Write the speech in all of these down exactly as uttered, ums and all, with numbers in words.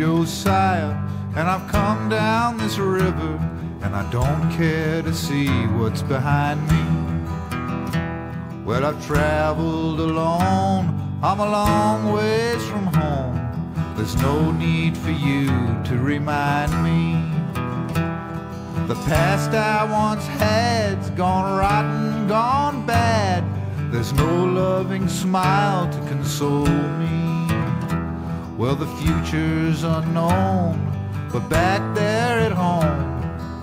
Josiah, and I've come down this river, and I don't care to see what's behind me. Well, I've traveled alone, I'm a long ways from home, there's no need for you to remind me. The past I once had's gone rotten, gone bad, there's no loving smile to console me. Well, the future's unknown, but back there at home,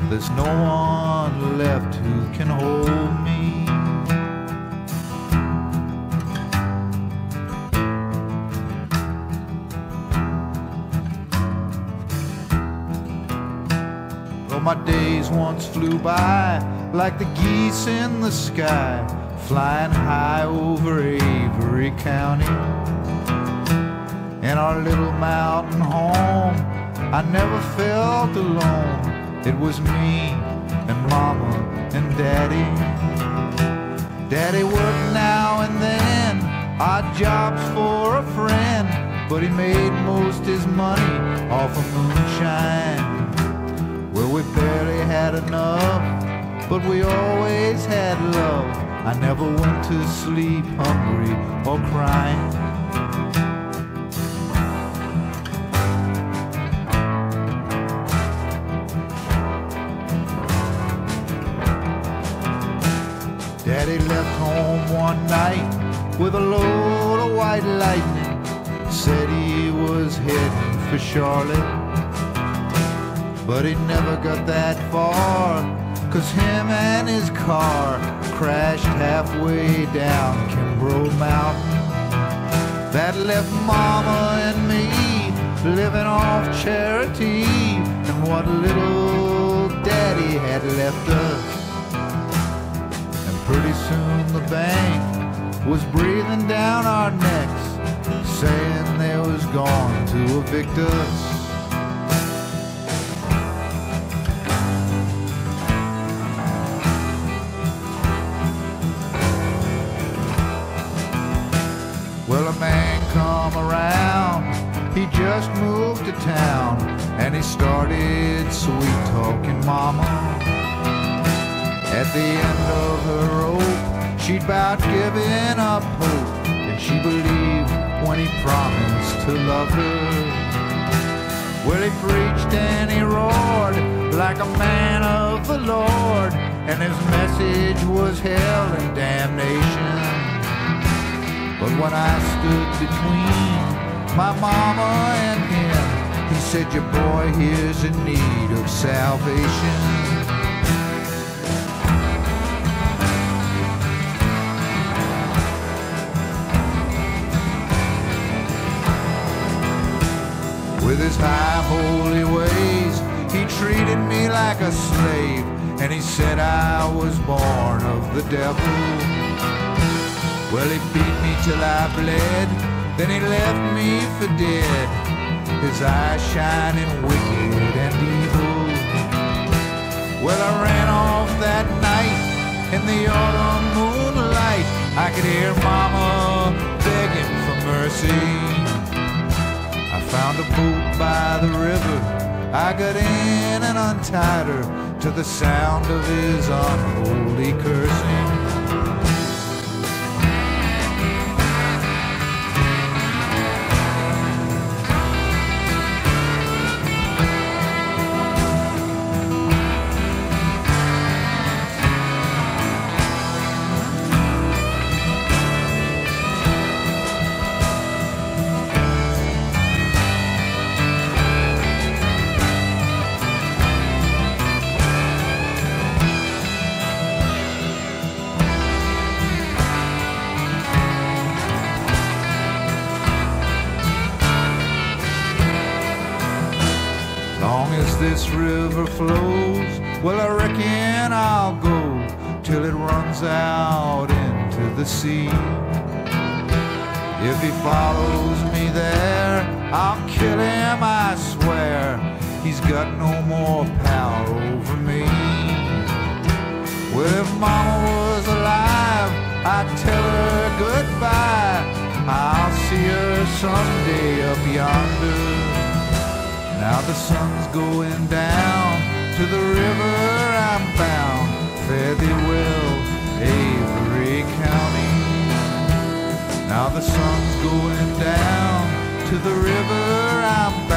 there's no one left who can hold me. Well, my days once flew by like the geese in the sky, flying high over Avery County. In our little mountain home, I never felt alone. It was me and Mama and Daddy. Daddy worked now and then odd jobs for a friend, but he made most his money off of moonshine. Well, we barely had enough, but we always had love. I never went to sleep hungry or crying. Daddy left home one night with a load of white lightning, said he was heading for Charlotte, but he never got that far, 'cause him and his car crashed halfway down Kimbrough Mountain. That left Mama and me living off charity and what little Daddy had left us. And pretty soon the bank was breathing down our necks, saying they was going to evict us. Well, a man come around, he just moved to town, and he started sweet-talking Mama. At the end of her rope, she'd about given up hope, and she believed when he promised to love her. Well, he preached and he roared like a man of the Lord, and his message was hell and damnation. But when I stood between my Mama and him, he said, your boy here's in need of salvation. With his high holy ways, he treated me like a slave, and he said I was born of the devil. Well, he beat me till I bled, then he left me for dead, his eyes shining wicked and evil. Well, I ran off that night in the autumn moonlight. I could hear Mama begging for mercy. I found a boat by the river, I got in and untied her to the sound of his unholy cursing. Long as this river flows, well, I reckon I'll go till it runs out into the sea. If he follows me there, I'll kill him, I swear. He's got no more power over me. Well, if Mama was alive, I'd tell her goodbye. I'll see her someday up yonder. Now the sun's going down, to the river I'm bound. Fare thee well, Avery County. Now the sun's going down, to the river I'm bound.